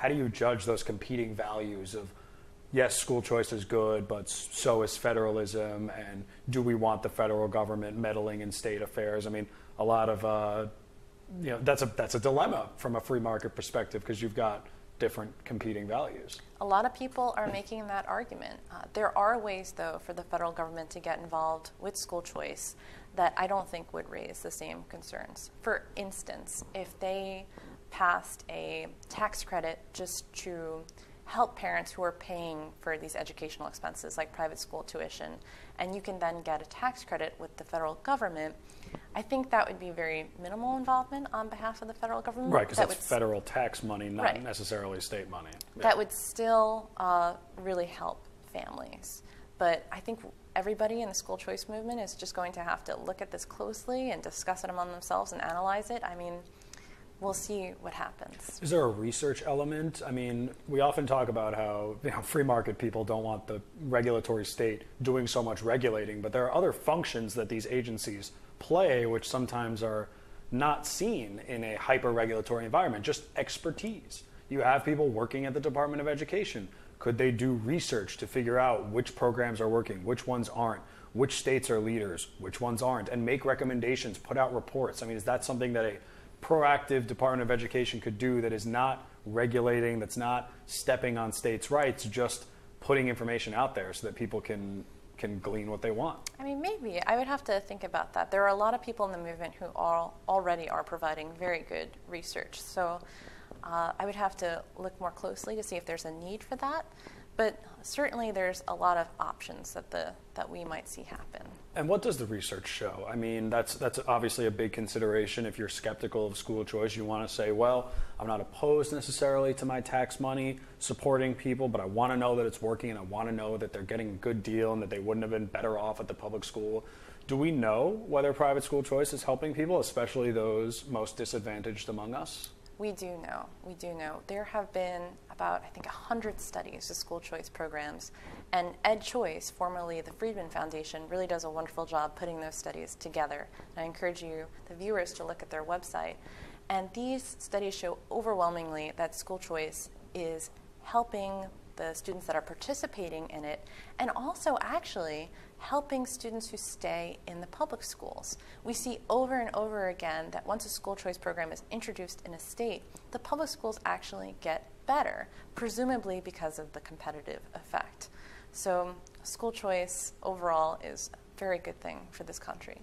How do you judge those competing values of, yes, school choice is good, but so is federalism, and do we want the federal government meddling in state affairs? I mean, a lot of, you know, that's a dilemma from a free market perspective, because you've got different competing values. A lot of people are making that argument. There are ways, though, for the federal government to get involved with school choice that I don't think would raise the same concerns. For instance, if they passed a tax credit just to help parents who are paying for these educational expenses, like private school tuition, and you can then get a tax credit with the federal government, I think that would be very minimal involvement on behalf of the federal government. Right, because that's federal tax money, not necessarily state money. Yeah. That would still really help families. But I think everybody in the school choice movement is just going to have to look at this closely and discuss it among themselves and analyze it. I mean, we'll see what happens. Is there a research element? I mean, we often talk about how, you know, free market people don't want the regulatory state doing so much regulating, but there are other functions that these agencies play which sometimes are not seen in a hyper-regulatory environment, just expertise. You have people working at the Department of Education. Could they do research to figure out which programs are working, which ones aren't, which states are leaders, which ones aren't, and make recommendations, put out reports? I mean, is that something that a proactive Department of Education could do that is not regulating, that's not stepping on states' rights, just putting information out there so that people can glean what they want? I mean, maybe. I would have to think about that. There are a lot of people in the movement who already are providing very good research. So I would have to look more closely to see if there's a need for that. But certainly there's a lot of options that we might see happen. And what does the research show? I mean, that's obviously a big consideration. If you're skeptical of school choice, you want to say, well, I'm not opposed necessarily to my tax money supporting people, but I want to know that it's working, and I want to know that they're getting a good deal and that they wouldn't have been better off at the public school. Do we know whether private school choice is helping people, especially those most disadvantaged among us? We do know. We do know. There have been about, I think, 100 studies of school choice programs. And EdChoice, formerly the Friedman Foundation, really does a wonderful job putting those studies together. And I encourage you, the viewers, to look at their website. And these studies show overwhelmingly that school choice is helping the students that are participating in it, and also actually helping students who stay in the public schools. We see over and over again that once a school choice program is introduced in a state, the public schools actually get better, presumably because of the competitive effect. So school choice overall is a very good thing for this country.